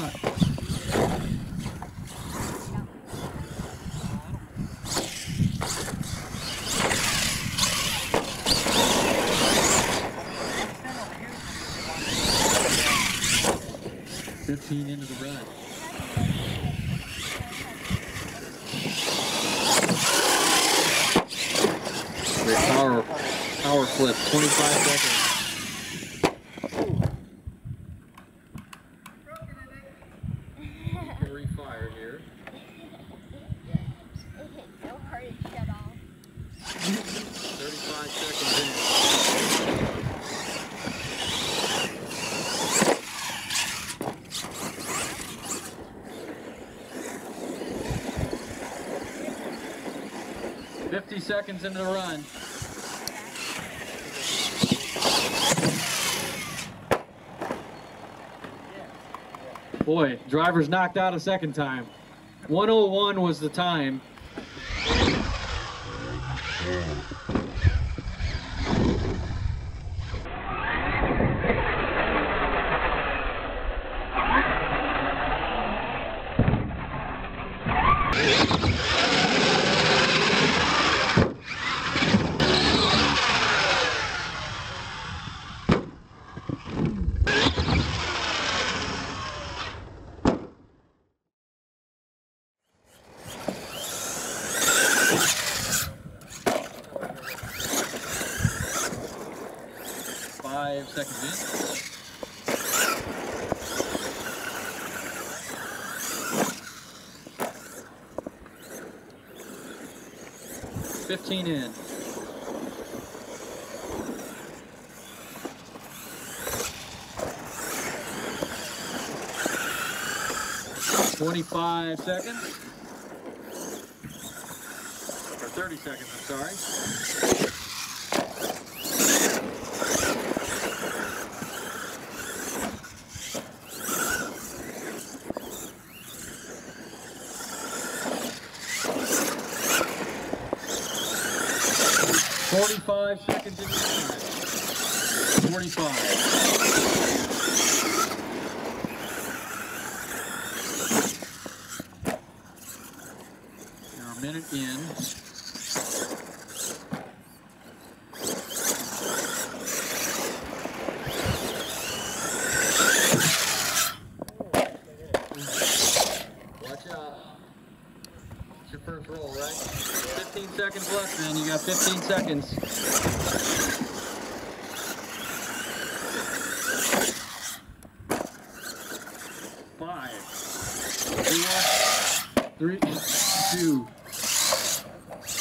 want. Into the run. Great power flip, 25 seconds. Very fire here. It hit so hard it shut off. 35 seconds in. Seconds into the run. Boy, driver's knocked out a second time. 1:01 was the time. In. 25 seconds. Or 30 seconds, I'm sorry.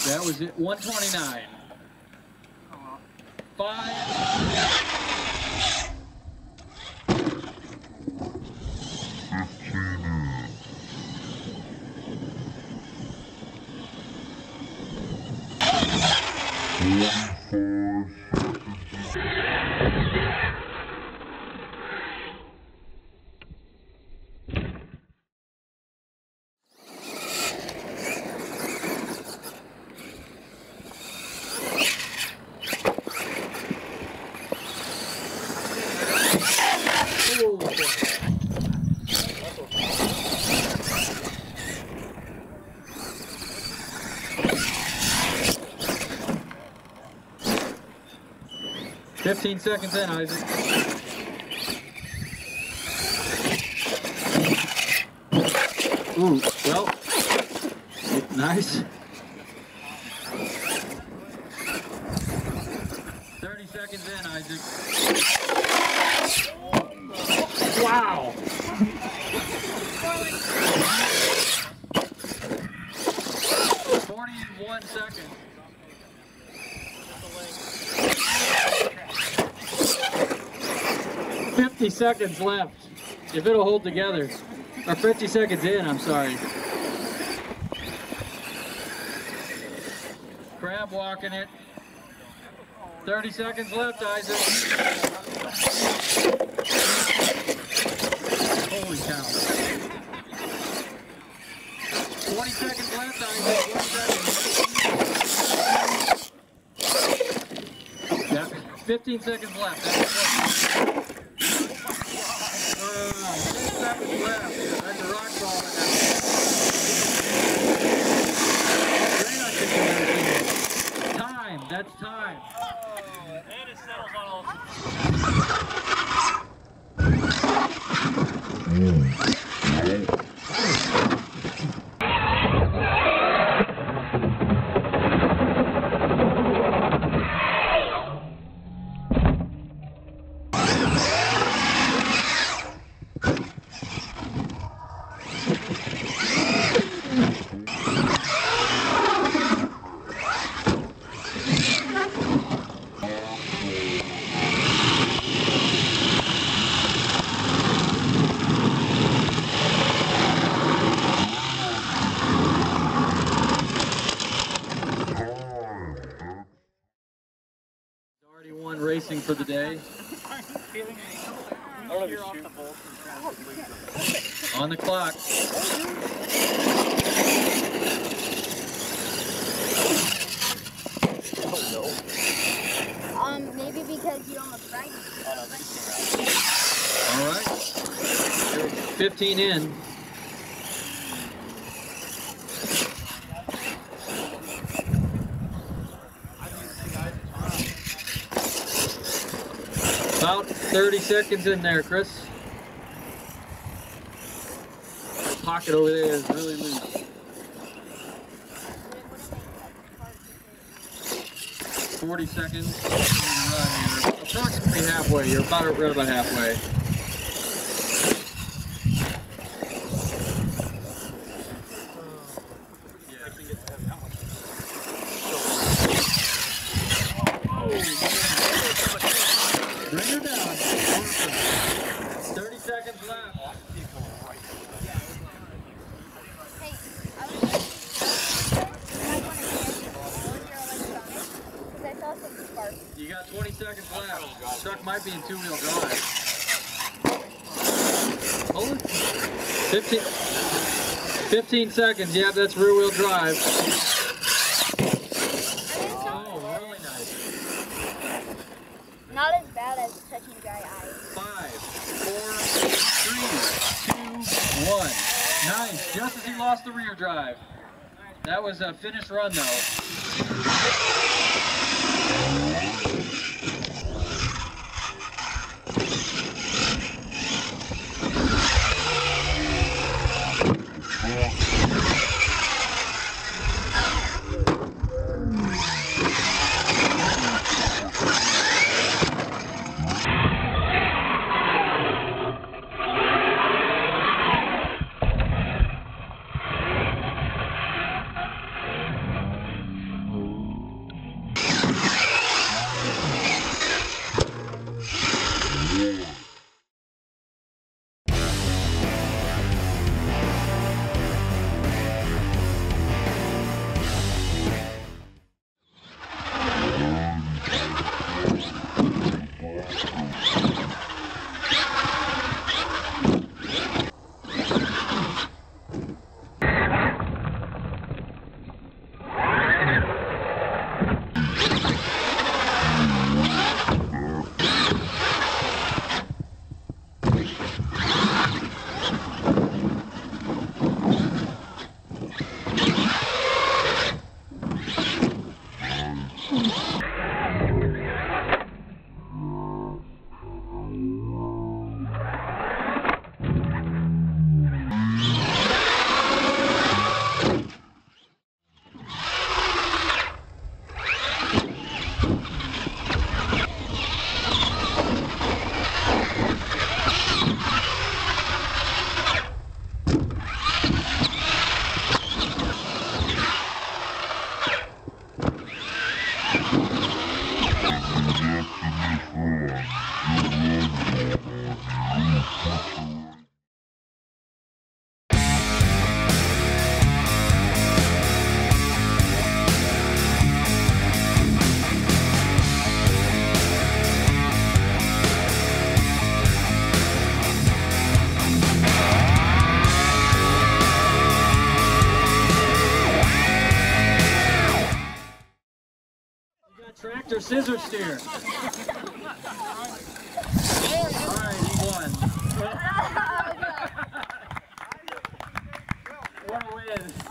That was it. 129. 15 seconds in, Isaac. 30 seconds in, Isaac. Wow. Seconds left. If it'll hold together. Or 50 seconds in, I'm sorry. Crab walking it. 30 seconds left, Isaac. Holy cow. 20 seconds left, Isaac. 1 second. Yeah. 15 seconds left. That's step is left, and the rock ball in that. Time, that's time. Oh, and it settles on all sides. Racing for the day. On the clock. Maybe because you almost right. All right. 15 in. About 30 seconds in there, Chris. The pocket over there is really loose. 40 seconds. You're approximately halfway. You're right about halfway. You got 20 seconds left. The truck might be in two-wheel drive. Hold it. 15 seconds. Yeah, that's rear-wheel drive. Oh, really nice. Not as bad as touching dry eyes. 5, 4, 3, 2, 1. Nice. Just as he lost the rear drive. That was a finished run, though. Tractor scissors steer. All right, he won. Amen.